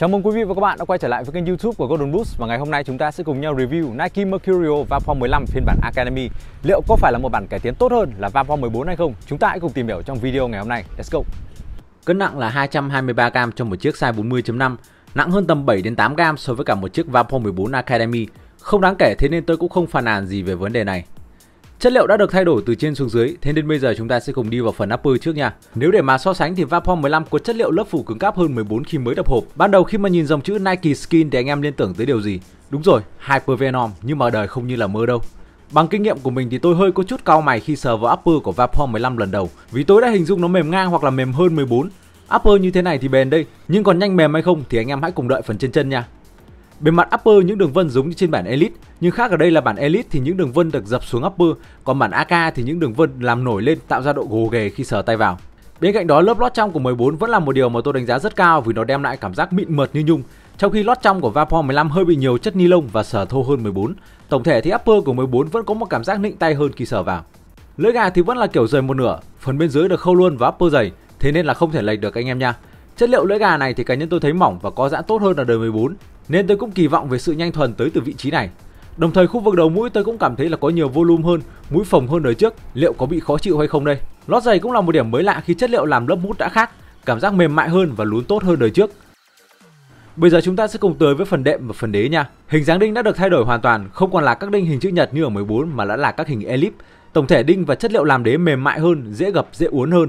Chào mừng quý vị và các bạn đã quay trở lại với kênh YouTube của GoldenBoost. Và ngày hôm nay chúng ta sẽ cùng nhau review Nike Mercurial Vapor 15 phiên bản Academy. Liệu có phải là một bản cải tiến tốt hơn là Vapor 14 hay không? Chúng ta hãy cùng tìm hiểu trong video ngày hôm nay. Let's go. Cân nặng là 223g cho một chiếc size 40.5, nặng hơn tầm 7 đến 8g so với cả một chiếc Vapor 14 Academy. Không đáng kể, thế nên tôi cũng không phàn nàn gì về vấn đề này. Chất liệu đã được thay đổi từ trên xuống dưới, thế nên bây giờ chúng ta sẽ cùng đi vào phần upper trước nha. Nếu để mà so sánh thì Vapor 15 có chất liệu lớp phủ cứng cáp hơn 14 khi mới đập hộp. Ban đầu khi mà nhìn dòng chữ Nike Skin thì anh em liên tưởng tới điều gì? Đúng rồi, Hypervenom, nhưng mà đời không như là mơ đâu. Bằng kinh nghiệm của mình thì tôi hơi có chút cau mày khi sờ vào upper của Vapor 15 lần đầu, vì tôi đã hình dung nó mềm ngang hoặc là mềm hơn 14. Upper như thế này thì bền đây, nhưng còn nhanh mềm hay không thì anh em hãy cùng đợi phần trên chân nha. Bề mặt upper những đường vân giống như trên bản Elite, nhưng khác ở đây là bản Elite thì những đường vân được dập xuống upper, còn bản AK thì những đường vân làm nổi lên tạo ra độ gồ ghề khi sờ tay vào. Bên cạnh đó, lớp lót trong của 14 vẫn là một điều mà tôi đánh giá rất cao vì nó đem lại cảm giác mịn mượt như nhung, trong khi lót trong của Vapor 15 hơi bị nhiều chất ni lông và sờ thô hơn 14. Tổng thể thì upper của 14 vẫn có một cảm giác nịnh tay hơn khi sờ vào. Lưỡi gà thì vẫn là kiểu dày một nửa, phần bên dưới được khâu luôn và upper dày, thế nên là không thể lệch được anh em nha. Chất liệu lưỡi gà này thì cá nhân tôi thấy mỏng và có giãn tốt hơn là đời 14, nên tôi cũng kỳ vọng về sự nhanh thuần tới từ vị trí này. Đồng thời khu vực đầu mũi tôi cũng cảm thấy là có nhiều volume hơn, mũi phồng hơn đời trước. Liệu có bị khó chịu hay không đây? Lót giày cũng là một điểm mới lạ khi chất liệu làm lớp mút đã khác, cảm giác mềm mại hơn và lún tốt hơn đời trước. Bây giờ chúng ta sẽ cùng tới với phần đệm và phần đế nha. Hình dáng đinh đã được thay đổi hoàn toàn, không còn là các đinh hình chữ nhật như ở 14 mà đã là các hình elip. Tổng thể đinh và chất liệu làm đế mềm mại hơn, dễ gập, dễ uốn hơn.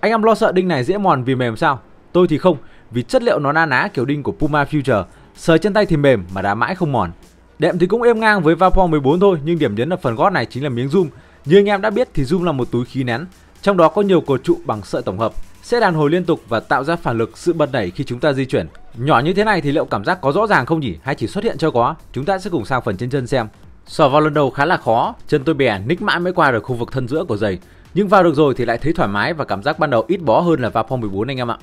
Anh em lo sợ đinh này dễ mòn vì mềm sao? Tôi thì không, vì chất liệu nó na ná kiểu đinh của Puma Future, sờ chân tay thì mềm mà đá mãi không mòn. Đệm thì cũng êm ngang với Vapor 14 thôi, nhưng điểm nhấn ở phần gót này chính là miếng zoom. Như anh em đã biết thì zoom là một túi khí nén, trong đó có nhiều cột trụ bằng sợi tổng hợp, sẽ đàn hồi liên tục và tạo ra phản lực, sự bật đẩy khi chúng ta di chuyển. Nhỏ như thế này thì liệu cảm giác có rõ ràng không nhỉ, hay chỉ xuất hiện cho có? Chúng ta sẽ cùng sang phần trên chân xem. Sờ vào lần đầu khá là khó, chân tôi bè ních mãi mới qua được khu vực thân giữa của giày, nhưng vào được rồi thì lại thấy thoải mái và cảm giác ban đầu ít bó hơn là Vapor 14 anh em ạ.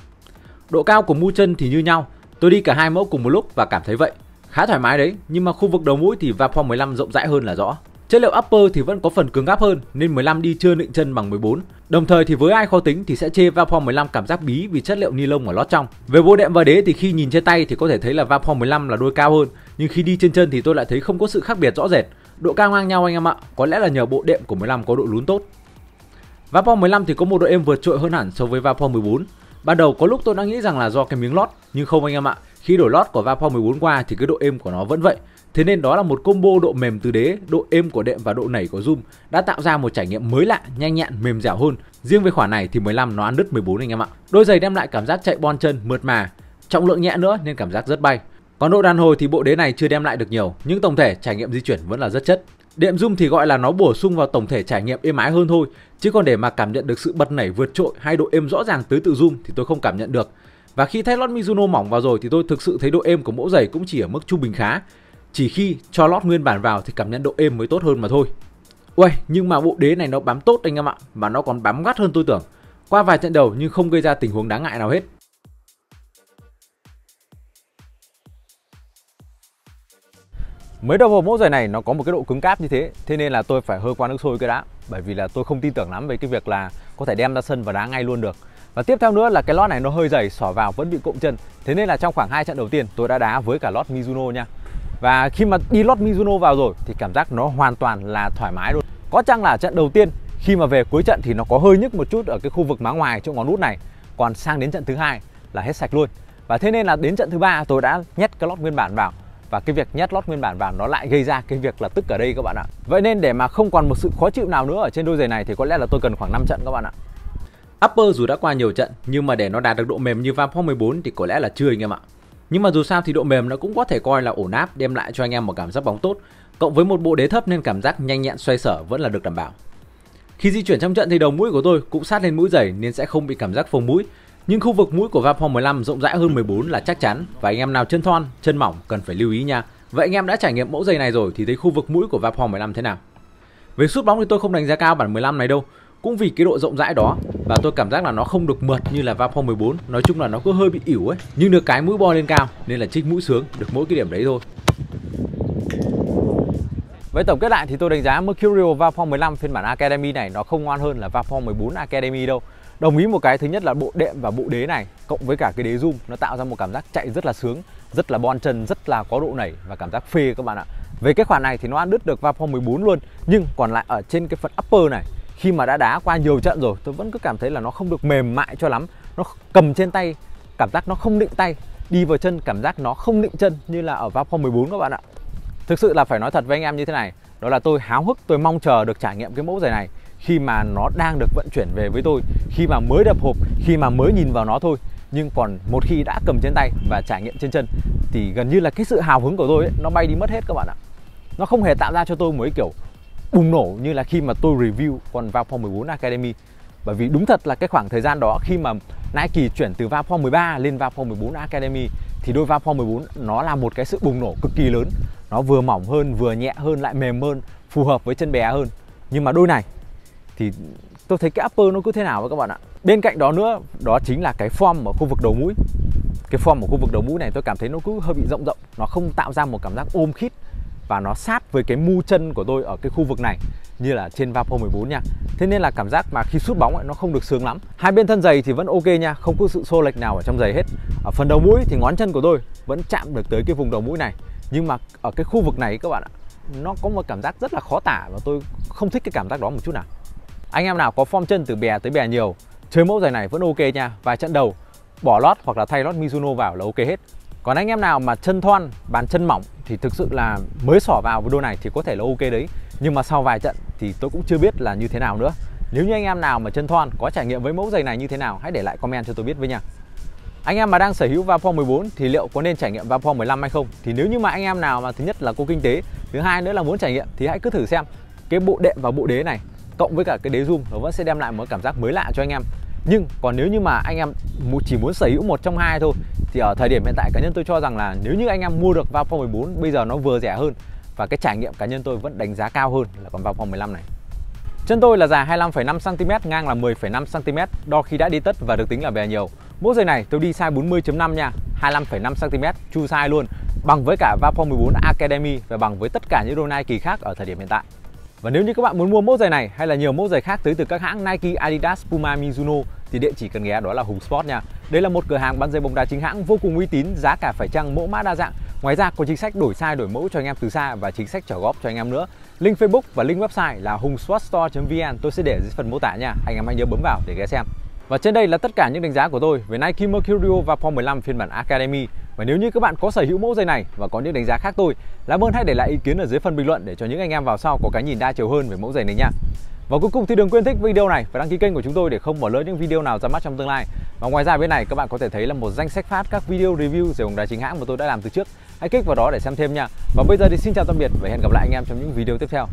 Độ cao của mu chân thì như nhau, tôi đi cả hai mẫu cùng một lúc và cảm thấy vậy. Khá thoải mái đấy, nhưng mà khu vực đầu mũi thì Vapor 15 rộng rãi hơn là rõ. Chất liệu upper thì vẫn có phần cứng cáp hơn nên 15 đi chưa nịnh chân bằng 14. Đồng thời thì với ai khó tính thì sẽ chê Vapor 15 cảm giác bí vì chất liệu ni lông ở lót trong. Về bộ đệm và đế thì khi nhìn trên tay thì có thể thấy là Vapor 15 là đôi cao hơn, nhưng khi đi trên chân thì tôi lại thấy không có sự khác biệt rõ rệt. Độ cao ngang nhau anh em ạ, có lẽ là nhờ bộ đệm của 15 có độ lún tốt. Vapor 15 thì có một độ êm vượt trội hơn hẳn so với Vapor 14. Ban đầu có lúc tôi đã nghĩ rằng là do cái miếng lót, nhưng không anh em ạ, khi đổi lót của Vapor 14 qua thì cái độ êm của nó vẫn vậy. Thế nên đó là một combo độ mềm từ đế, độ êm của đệm và độ nảy của zoom đã tạo ra một trải nghiệm mới lạ, nhanh nhẹn, mềm dẻo hơn. Riêng về khoản này thì 15 nó ăn đứt 14 anh em ạ. Đôi giày đem lại cảm giác chạy bon chân, mượt mà, trọng lượng nhẹ nữa nên cảm giác rất bay. Còn độ đàn hồi thì bộ đế này chưa đem lại được nhiều, nhưng tổng thể trải nghiệm di chuyển vẫn là rất chất. Đệm zoom thì gọi là nó bổ sung vào tổng thể trải nghiệm êm ái hơn thôi, chứ còn để mà cảm nhận được sự bật nảy vượt trội hay độ êm rõ ràng tới từ zoom thì tôi không cảm nhận được. Và khi thay lót Mizuno mỏng vào rồi thì tôi thực sự thấy độ êm của mẫu giày cũng chỉ ở mức trung bình khá. Chỉ khi cho lót nguyên bản vào thì cảm nhận độ êm mới tốt hơn mà thôi. Uầy, nhưng mà bộ đế này nó bám tốt anh em ạ, mà nó còn bám gắt hơn tôi tưởng. Qua vài trận đầu nhưng không gây ra tình huống đáng ngại nào hết. Mới đầu vào mẫu giày này nó có một cái độ cứng cáp như thế, thế nên là tôi phải hơi qua nước sôi cái đã, bởi vì là tôi không tin tưởng lắm về cái việc là có thể đem ra sân và đá ngay luôn được. Và tiếp theo nữa là cái lót này nó hơi dày, xỏ vào vẫn bị cộm chân, thế nên là trong khoảng 2 trận đầu tiên tôi đã đá với cả lót Mizuno nha. Và khi mà đi lót Mizuno vào rồi thì cảm giác nó hoàn toàn là thoải mái luôn. Có chăng là trận đầu tiên khi mà về cuối trận thì nó có hơi nhức một chút ở cái khu vực má ngoài chỗ ngón út này, còn sang đến trận thứ hai là hết sạch luôn. Và thế nên là đến trận thứ ba tôi đã nhét cái lót nguyên bản vào. Và cái việc nhét lót nguyên bản vào nó lại gây ra cái việc là tức ở đây các bạn ạ. Vậy nên để mà không còn một sự khó chịu nào nữa ở trên đôi giày này thì có lẽ là tôi cần khoảng 5 trận các bạn ạ. Upper dù đã qua nhiều trận nhưng mà để nó đạt được độ mềm như Vapor 14 thì có lẽ là chưa anh em ạ. Nhưng mà dù sao thì độ mềm nó cũng có thể coi là ổn áp, đem lại cho anh em một cảm giác bóng tốt, cộng với một bộ đế thấp nên cảm giác nhanh nhẹn xoay sở vẫn là được đảm bảo. Khi di chuyển trong trận thì đầu mũi của tôi cũng sát lên mũi giày nên sẽ không bị cảm giác phồng mũi. Nhưng khu vực mũi của Vapor 15 rộng rãi hơn 14 là chắc chắn, và anh em nào chân thon, chân mỏng cần phải lưu ý nha. Vậy anh em đã trải nghiệm mẫu giày này rồi thì thấy khu vực mũi của Vapor 15 thế nào? Về sút bóng thì tôi không đánh giá cao bản 15 này đâu, cũng vì cái độ rộng rãi đó, và tôi cảm giác là nó không được mượt như là Vapor 14, nói chung là nó cứ hơi bị ỉu ấy, nhưng được cái mũi bo lên cao nên là trích mũi sướng được mỗi cái điểm đấy thôi. Với tổng kết lại thì tôi đánh giá Mercurial Vapor 15 phiên bản Academy này nó không ngon hơn là Vapor 14 Academy đâu. Đồng ý một cái, thứ nhất là bộ đệm và bộ đế này cộng với cả cái đế zoom, nó tạo ra một cảm giác chạy rất là sướng, rất là bon chân, rất là có độ nảy và cảm giác phê các bạn ạ. Về cái khoản này thì nó ăn đứt được Vapor 14 luôn. Nhưng còn lại ở trên cái phần upper này, khi mà đã đá qua nhiều trận rồi, tôi vẫn cứ cảm thấy là nó không được mềm mại cho lắm. Nó cầm trên tay, cảm giác nó không định tay, đi vào chân cảm giác nó không định chân như là ở Vapor 14 các bạn ạ. Thực sự là phải nói thật với anh em như thế này, đó là tôi háo hức, tôi mong chờ được trải nghiệm cái mẫu giày này khi mà nó đang được vận chuyển về với tôi, khi mà mới đập hộp, khi mà mới nhìn vào nó thôi. Nhưng còn một khi đã cầm trên tay và trải nghiệm trên chân thì gần như là cái sự hào hứng của tôi ấy, nó bay đi mất hết các bạn ạ. Nó không hề tạo ra cho tôi một cái kiểu bùng nổ như là khi mà tôi review còn Vapor 14 Academy. Bởi vì đúng thật là cái khoảng thời gian đó khi mà Nike chuyển từ Vapor 13 lên Vapor 14 Academy thì đôi Vapor 14 nó là một cái sự bùng nổ cực kỳ lớn. Nó vừa mỏng hơn, vừa nhẹ hơn, lại mềm hơn, phù hợp với chân bé hơn. Nhưng mà đôi này thì tôi thấy cái upper nó cứ thế nào với các bạn ạ. Bên cạnh đó nữa, đó chính là cái form ở khu vực đầu mũi. Cái form ở khu vực đầu mũi này tôi cảm thấy nó cứ hơi bị rộng rộng, nó không tạo ra một cảm giác ôm khít và nó sát với cái mu chân của tôi ở cái khu vực này như là trên Vapor 14 nha. Thế nên là cảm giác mà khi sút bóng ấy, nó không được sướng lắm. Hai bên thân giày thì vẫn ok nha, không có sự xô lệch nào ở trong giày hết. Ở phần đầu mũi thì ngón chân của tôi vẫn chạm được tới cái vùng đầu mũi này. Nhưng mà ở cái khu vực này các bạn ạ, nó có một cảm giác rất là khó tả và tôi không thích cái cảm giác đó một chút nào. Anh em nào có form chân từ bè tới bè nhiều, chơi mẫu giày này vẫn ok nha. Vài trận đầu bỏ lót hoặc là thay lót Mizuno vào là ok hết. Còn anh em nào mà chân thon, bàn chân mỏng thì thực sự là mới xỏ vào đôi này thì có thể là ok đấy. Nhưng mà sau vài trận thì tôi cũng chưa biết là như thế nào nữa. Nếu như anh em nào mà chân thon có trải nghiệm với mẫu giày này như thế nào, hãy để lại comment cho tôi biết với nha. Anh em mà đang sở hữu Vapor 14 thì liệu có nên trải nghiệm Vapor 15 hay không? Thì nếu như mà anh em nào mà thứ nhất là có kinh tế, thứ hai nữa là muốn trải nghiệm thì hãy cứ thử xem. Cái bộ đệm và bộ đế này cộng với cả cái đế zoom nó vẫn sẽ đem lại một cảm giác mới lạ cho anh em. Nhưng còn nếu như mà anh em chỉ muốn sở hữu một trong hai thôi thì ở thời điểm hiện tại cá nhân tôi cho rằng là nếu như anh em mua được Vapor 14 bây giờ nó vừa rẻ hơn và cái trải nghiệm cá nhân tôi vẫn đánh giá cao hơn là còn Vapor 15 này. Chân tôi là dài 25,5 cm, ngang là 10,5 cm, đo khi đã đi tất và được tính là bè nhiều. Mẫu giày này tôi đi size 40.5 nha, 25,5 cm, true size luôn, bằng với cả Vapor 14 Academy và bằng với tất cả những đôi Nike khác ở thời điểm hiện tại. Và nếu như các bạn muốn mua mẫu giày này hay là nhiều mẫu giày khác tới từ các hãng Nike, Adidas, Puma, Mizuno thì địa chỉ cần ghé đó là Hùng Sport nha. Đây là một cửa hàng bán giày bóng đá chính hãng vô cùng uy tín, giá cả phải chăng, mẫu mã đa dạng. Ngoài ra có chính sách đổi size, đổi mẫu cho anh em từ xa và chính sách trả góp cho anh em nữa. Link Facebook và link website là hungsportstore.vn tôi sẽ để dưới phần mô tả nha. Anh em hãy nhớ bấm vào để ghé xem. Và trên đây là tất cả những đánh giá của tôi về Nike Mercurial Vapor 15 phiên bản Academy. Và nếu như các bạn có sở hữu mẫu giày này và có những đánh giá khác tôi, làm ơn hãy để lại ý kiến ở dưới phần bình luận để cho những anh em vào sau có cái nhìn đa chiều hơn về mẫu giày này nha. Và cuối cùng thì đừng quên thích video này và đăng ký kênh của chúng tôi để không bỏ lỡ những video nào ra mắt trong tương lai. Và ngoài ra bên này các bạn có thể thấy là một danh sách phát các video review giày bóng đá chính hãng mà tôi đã làm từ trước. Hãy click vào đó để xem thêm nha. Và bây giờ thì xin chào tạm biệt và hẹn gặp lại anh em trong những video tiếp theo.